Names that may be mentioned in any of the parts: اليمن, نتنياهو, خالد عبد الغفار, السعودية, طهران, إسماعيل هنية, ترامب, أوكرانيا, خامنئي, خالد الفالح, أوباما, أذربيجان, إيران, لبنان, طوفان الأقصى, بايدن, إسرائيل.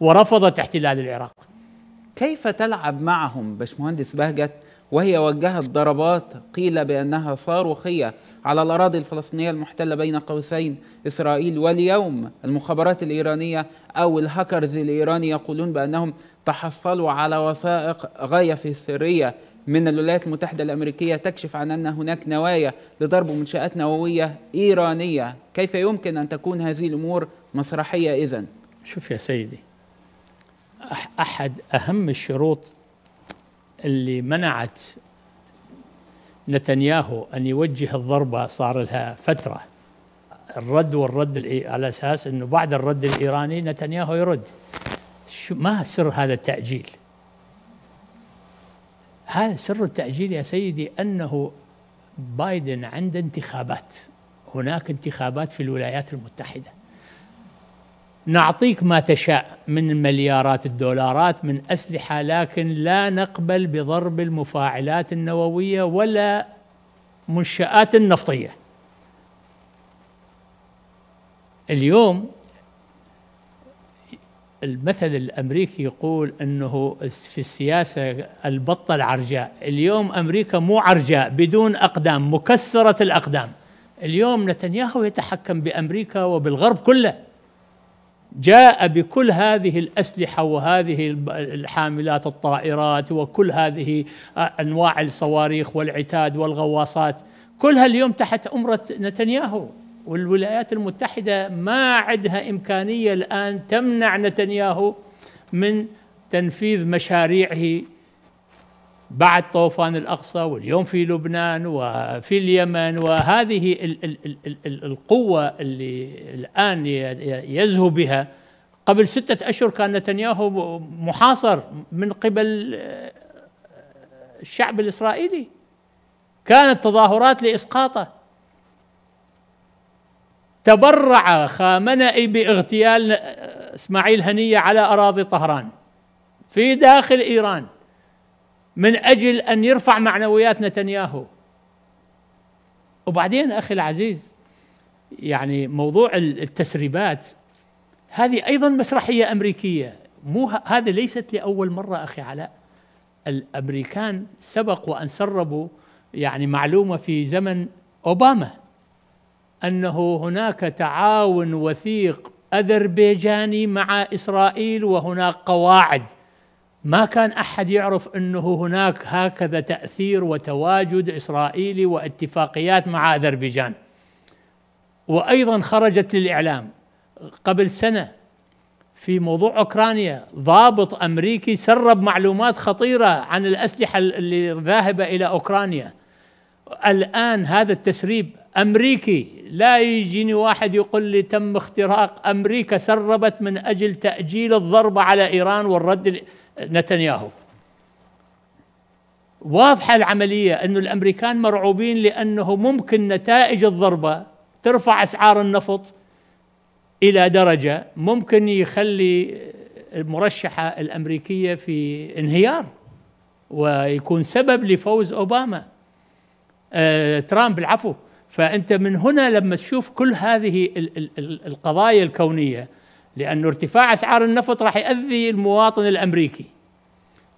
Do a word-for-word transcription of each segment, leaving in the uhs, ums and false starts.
ورفضت احتلال العراق. كيف تلعب معهم باشمهندس بهجت وهي وجهت ضربات قيل بأنها صاروخية على الأراضي الفلسطينية المحتلة بين قوسين إسرائيل، واليوم المخابرات الإيرانية أو الهاكرز الإيراني يقولون بأنهم تحصلوا على وثائق غاية في السرية من الولايات المتحدة الأمريكية تكشف عن أن هناك نوايا لضرب منشآت نووية إيرانية. كيف يمكن أن تكون هذه الأمور مسرحية إذن؟ شوف يا سيدي، أحد أهم الشروط اللي منعت نتنياهو أن يوجه الضربة صار لها فترة، الرد والرد على أساس أنه بعد الرد الإيراني نتنياهو يرد. شو ما سر هذا التأجيل؟ هذا سر التأجيل يا سيدي أنه بايدن عنده انتخابات، هناك انتخابات في الولايات المتحدة، نعطيك ما تشاء من مليارات الدولارات من أسلحة لكن لا نقبل بضرب المفاعلات النووية ولا منشآت النفطية. اليوم المثل الأمريكي يقول أنه في السياسة البطة العرجاء، اليوم أمريكا مو عرجاء، بدون أقدام، مكسرة الأقدام. اليوم نتنياهو يتحكم بأمريكا وبالغرب كله، جاء بكل هذه الأسلحة وهذه الحاملات الطائرات وكل هذه أنواع الصواريخ والعتاد والغواصات، كلها اليوم تحت أمرة نتنياهو، والولايات المتحدة ما عندها إمكانية الآن تمنع نتنياهو من تنفيذ مشاريعه بعد طوفان الأقصى واليوم في لبنان وفي اليمن. وهذه القوة اللي الآن يزهو بها، قبل ستة أشهر كان نتنياهو محاصر من قبل الشعب الإسرائيلي، كانت تظاهرات لإسقاطه، تبرع خامنئي باغتيال إسماعيل هنية على أراضي طهران في داخل إيران من أجل أن يرفع معنويات نتنياهو. وبعدين أخي العزيز، يعني موضوع التسريبات هذه أيضا مسرحية أمريكية، مو هذه ليست لأول مرة أخي علاء. الأمريكان سبق وأن سربوا يعني معلومة في زمن أوباما أنه هناك تعاون وثيق أذربيجاني مع إسرائيل وهناك قواعد، ما كان أحد يعرف أنه هناك هكذا تأثير وتواجد إسرائيلي واتفاقيات مع أذربيجان. وأيضا خرجت للإعلام قبل سنة في موضوع أوكرانيا، ضابط أمريكي سرب معلومات خطيرة عن الأسلحة اللي ذاهبة إلى أوكرانيا. الآن هذا التسريب أمريكي، لا يجيني واحد يقول لي تم اختراق، أمريكا سربت من أجل تأجيل الضربة على إيران والرد نتنياهو. واضحة العملية أن الأمريكان مرعوبين لأنه ممكن نتائج الضربة ترفع أسعار النفط إلى درجة ممكن يخلي المرشحة الأمريكية في انهيار ويكون سبب لفوز أوباما آه، ترامب العفو. فأنت من هنا لما تشوف كل هذه القضايا الكونية، لأن ارتفاع أسعار النفط راح يؤذي المواطن الأمريكي.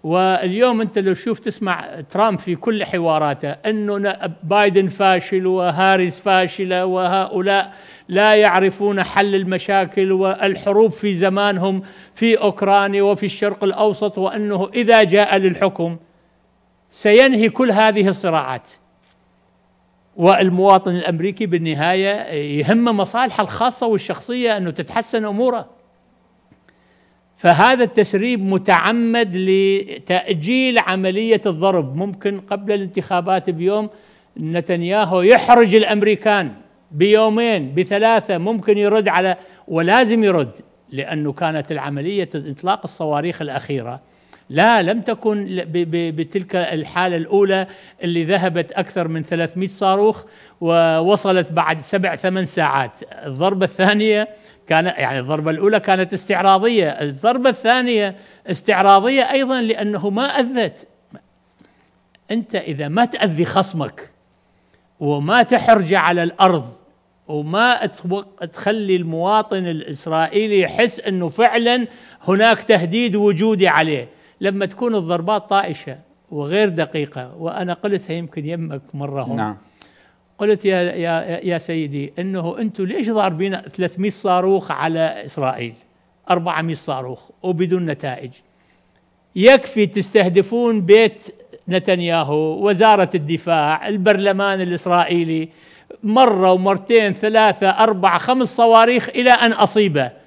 واليوم أنت لو شوف تسمع ترامب في كل حواراته أنه بايدن فاشل وهاريس فاشلة وهؤلاء لا يعرفون حل المشاكل والحروب في زمانهم في أوكرانيا وفي الشرق الأوسط، وأنه إذا جاء للحكم سينهي كل هذه الصراعات. والمواطن الأمريكي بالنهاية يهم مصالحه الخاصة والشخصية أنه تتحسن أموره. فهذا التسريب متعمد لتأجيل عملية الضرب. ممكن قبل الانتخابات بيوم نتنياهو يحرج الأمريكان، بيومين بثلاثة ممكن يرد على، ولازم يرد، لأنه كانت العملية إطلاق الصواريخ الأخيرة لا لم تكن بتلك الحالة الأولى اللي ذهبت أكثر من ثلاثمئة صاروخ ووصلت بعد سبع ثمان ساعات. الضربة الثانية كان يعني الضربة الأولى كانت استعراضية، الضربة الثانية استعراضية أيضا لأنه ما أذت. أنت إذا ما تأذي خصمك وما تحرج على الأرض وما تخلي المواطن الإسرائيلي يحس أنه فعلا هناك تهديد وجودي عليه. لما تكون الضربات طائشة وغير دقيقة، وأنا قلتها يمكن يمك مرة هنا، نعم. قلت يا, يا, يا سيدي أنه أنتم ليش ضاربين ثلاثمئة صاروخ على إسرائيل، أربعمئة صاروخ وبدون نتائج؟ يكفي تستهدفون بيت نتنياهو، وزارة الدفاع، البرلمان الإسرائيلي، مرة ومرتين ثلاثة أربعة خمس صواريخ إلى أن أصيبه.